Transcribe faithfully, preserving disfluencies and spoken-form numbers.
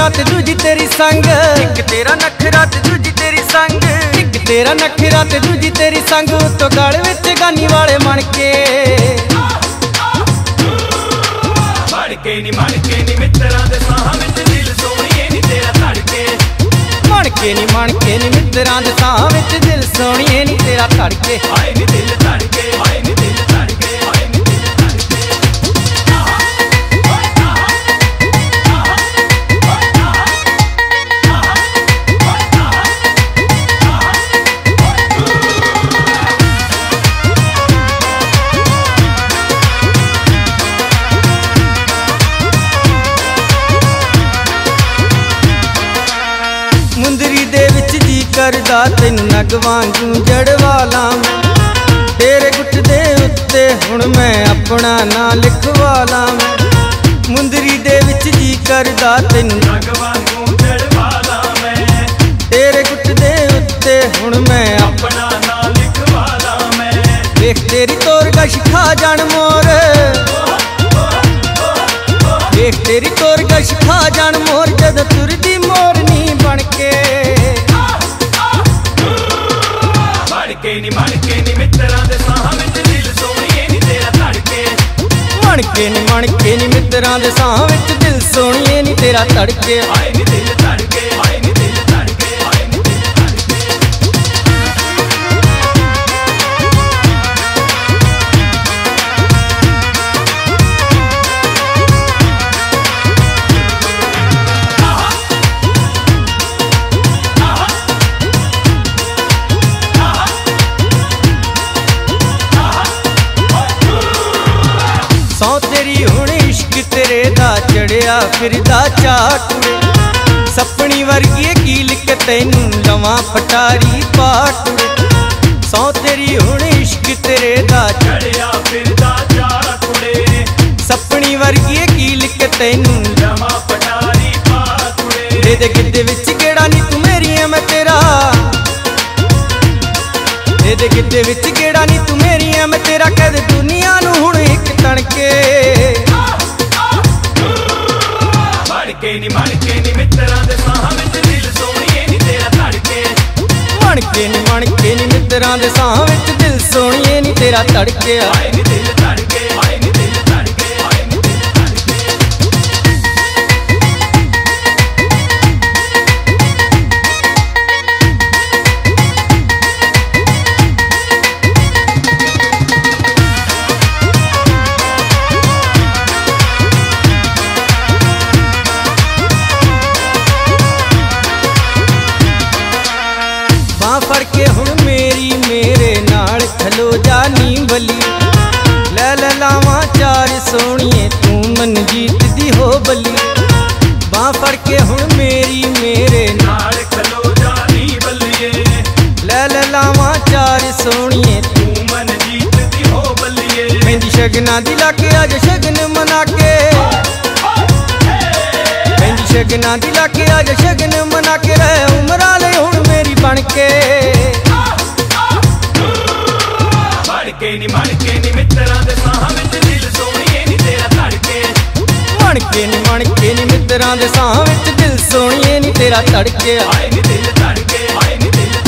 नखरात जूझी तेरी संग, एक तेरा नखरात जूझी तेरी संग, एक तेरा नखरात जूझी तेरी संग। तो गाल विच गानी वाले मनके मनके नी मनके नी मित्रा दे साहा विच दिल सोणीए नी तेरा धड़के, मनके नी मनके नी मित्रा दे साहा विच दिल सोणीए नी तेरा धड़के, आए नी दिल धड़के आए नी दिल धड़के आए नी दिल धड़के। करदा तेनू नग वांगू जड़वा लावां, तेरे गुट दे उत्ते हुण मैं अपना ना लिखवा लावां। मुंदरी दे विच जी करदा तेनू नग वांगू जड़वा लावां, तेरे गुट दे उत्ते हुण मैं अपना ना लिखवा लावां। देख तेरी तोर कश खा जाण मोर, देख तेरी तोर कश खा जाण मोर, जद तुरदी मोरनी बनके मनके नी मनके नी मित्रा दे साहा विच दिल सोणीए नी तेरा धड़के, मनके नी मनके नी मित्रा दे साहा विच दिल सोणीए नी तेरा धड़के, आए नी दिल धड़के आए नी दिल धड़के आए नी दिल धड़के। सौ तेरी हुण इश्क तेरे दा चढ़िया फिरदा चाटुए, सपनी वर्गी कील के तैनू लवां फटारी पाटुए। सौ तेरी हुण इश्क तेरे दा चढ़िया फिरदा चाटुए, सपनी वर्गी कील के तैनू लवां फटारी पाटुए। दे दे गिद्दे विच केड़ा नी तू मेरी ऐ मैं तेरा, दे दे गिद्दे विच केड़ा नी तू मेरी ऐ मैं तेरा। कह दे दुनिया नू हुण तड़के मनके नी मनके नी मित्रा दे साहा विच दिल सोणीए नी तेरा धड़के, मनके नी मनके नी मित्रा दे साहा विच दिल सोणीए नी तेरा धड़के, आए नी दिल धड़के आए नी दिल धड़के आए नी दिल फड़के हुण मेरी मेरे नाल खलो जानी बली। लै लै लावां चार सोणीए तू मन जीत दी हो बली, बाँ फड़के हुण मेरी मेरे नाल खलो जानी बलिए। लै लै लावां चार सोणीए तू मन जीत दी हो बलिए। मेंदी शगना दी लाके अज शगन मना के, मेंदी शगना दी लाके अज शगन मना के। रह उमरा ले हुण मेरी बनके मनके नी मनके नी मित्रा दे साहा विच दिल सोणीए नी तेरा धड़के, मनके नी मनके नी मित्रा दे साहा विच दिल सोणीए नी तेरा धड़के, आए नी दिल धड़के आए नी दिल।